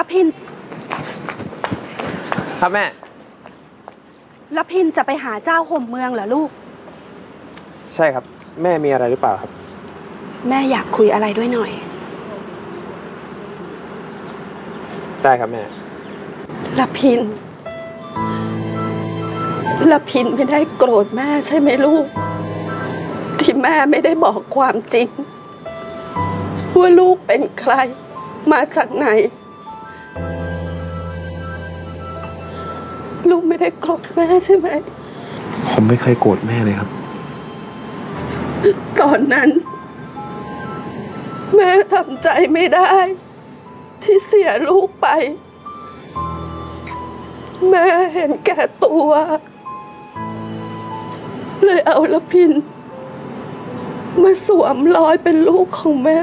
แล้วพินครับแม่แล้วพินจะไปหาเจ้าห่มเมืองเหรอลูกใช่ครับแม่มีอะไรหรือเปล่าครับแม่อยากคุยอะไรด้วยหน่อยได้ครับแม่ละพินไม่ได้โกรธแม่ใช่ไหมลูกที่แม่ไม่ได้บอกความจริงว่าลูกเป็นใครมาจากไหนลูกไม่ได้โกรธแม่ใช่ไหมผมไม่เคยโกรธแม่เลยครับตอนนั้นแม่ทำใจไม่ได้ที่เสียลูกไปแม่เห็นแก่ตัวเลยเอาละพินมาสวมรอยเป็นลูกของแม่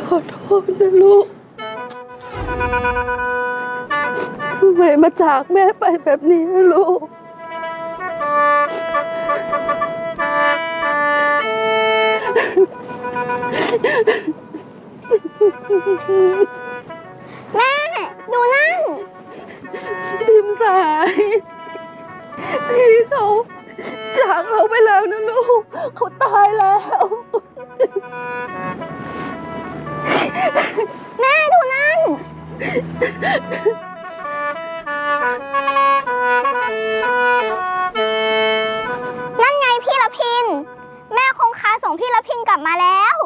ขอโทษนะลูกทำไมมาจากแม่ไปแบบนี้ลูกแม่ดูนั่นพิมสายพี่เขาจากเราไปแล้วนะลูกเขาตายแล้วแม่ดูนั่นนั่นไงพี่ละพินแม่คงค้าส่งพี่ละพินกลับมาแล้ว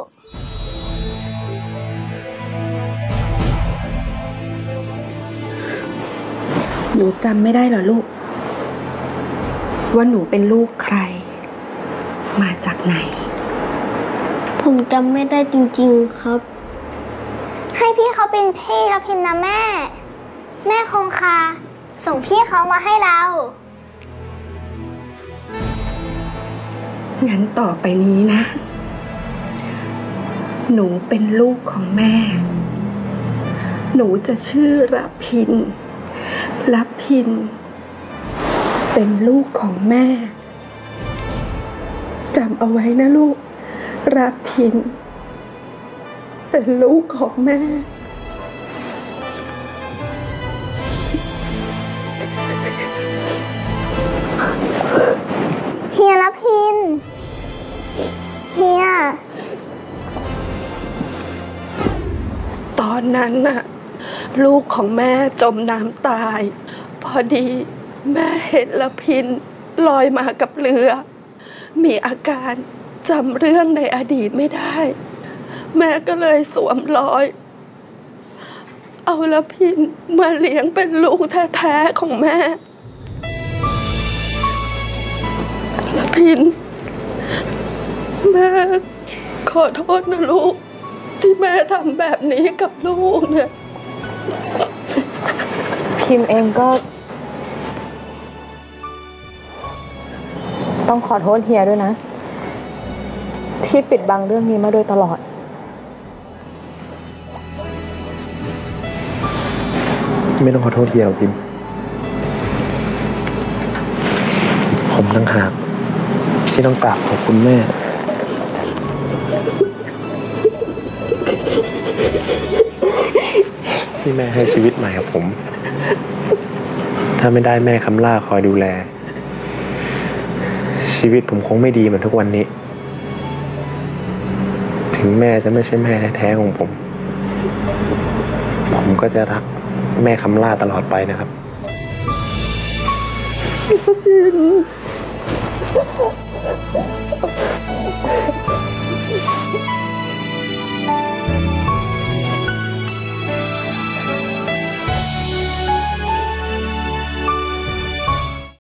หนูจำไม่ได้เหรอลูกว่าหนูเป็นลูกใครมาจากไหนผมจำไม่ได้จริงๆครับให้พี่เขาเป็นพี่ละพินนะแม่แม่คงคาส่งพี่เขามาให้เรางั้นต่อไปนี้นะหนูเป็นลูกของแม่หนูจะชื่อละพินเป็นลูกของแม่จำเอาไว้นะลูกละพินเป็นลูกของแม่เฮียละพินเฮียตอนนั้นน่ะลูกของแม่จมน้ำตายพอดีแม่เห็นละพินลอยมากับเรือมีอาการจำเรื่องในอดีตไม่ได้แม่ก็เลยสวมรอยเอาละพินมาเลี้ยงเป็นลูกแท้ๆของแม่ละพินแม่ขอโทษนะลูกที่แม่ทำแบบนี้กับลูกเนี่ยพิมเองก็ต้องขอโทษเฮียด้วยนะที่ปิดบังเรื่องนี้มาโดยตลอดไม่ต้องขอโทษเฮียหรอกพิมผมต่างหากที่ต้องกราบขอบคุณแม่ที่แม่ให้ชีวิตใหม่กับผมถ้าไม่ได้แม่คำล่าคอยดูแลชีวิตผมคงไม่ดีเหมือนทุกวันนี้ถึงแม่จะไม่ใช่แม่แท้ๆของผมผมก็จะรักแม่คำล่าตลอดไปนะครับ